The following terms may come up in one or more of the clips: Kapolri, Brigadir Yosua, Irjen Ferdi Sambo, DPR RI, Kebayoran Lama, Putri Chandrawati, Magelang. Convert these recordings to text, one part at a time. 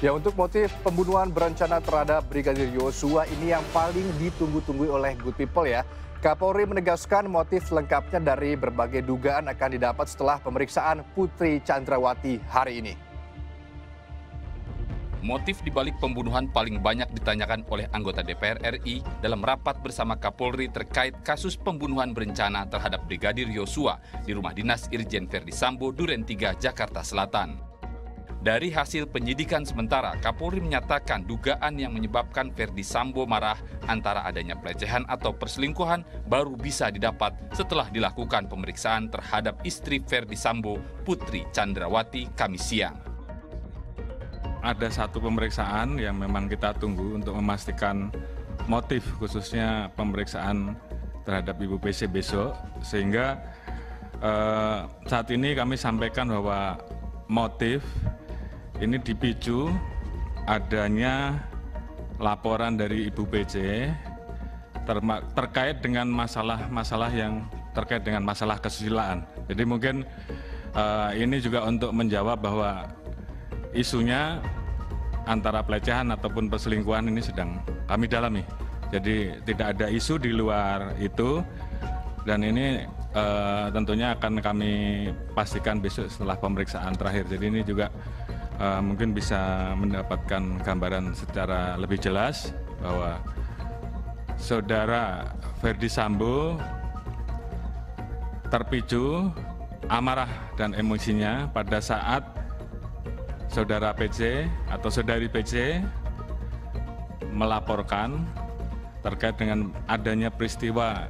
Ya, untuk motif pembunuhan berencana terhadap Brigadir Yosua ini yang paling ditunggu-tunggu oleh good people ya. Kapolri menegaskan motif lengkapnya dari berbagai dugaan akan didapat setelah pemeriksaan Putri Chandrawati hari ini. Motif dibalik pembunuhan paling banyak ditanyakan oleh anggota DPR RI dalam rapat bersama Kapolri terkait kasus pembunuhan berencana terhadap Brigadir Yosua di rumah dinas Irjen Ferdi Sambo, Duren 3, Jakarta Selatan. Dari hasil penyidikan sementara, Kapolri menyatakan dugaan yang menyebabkan Ferdi Sambo marah antara adanya pelecehan atau perselingkuhan baru bisa didapat setelah dilakukan pemeriksaan terhadap istri Ferdi Sambo, Putri Chandrawati, Kamis siang. Ada satu pemeriksaan yang memang kita tunggu untuk memastikan motif, khususnya pemeriksaan terhadap Ibu PC besok, sehingga saat ini kami sampaikan bahwa motif ini dipicu adanya laporan dari Ibu PC terkait dengan masalah-masalah yang terkait dengan masalah kesusilaan. Jadi mungkin ini juga untuk menjawab bahwa isunya antara pelecehan ataupun perselingkuhan ini sedang kami dalami. Jadi tidak ada isu di luar itu, dan ini tentunya akan kami pastikan besok setelah pemeriksaan terakhir. Jadi ini juga mungkin bisa mendapatkan gambaran secara lebih jelas bahwa saudara Ferdi Sambo terpicu amarah dan emosinya pada saat saudara PC atau saudari PC melaporkan terkait dengan adanya peristiwa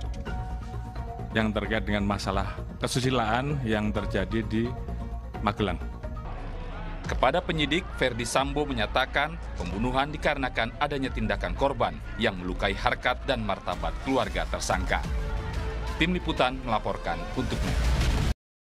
yang terkait dengan masalah kesusilaan yang terjadi di Magelang. Kepada penyidik, Ferdi Sambo menyatakan pembunuhan dikarenakan adanya tindakan korban yang melukai harkat dan martabat keluarga tersangka. Tim Liputan melaporkan untuknya.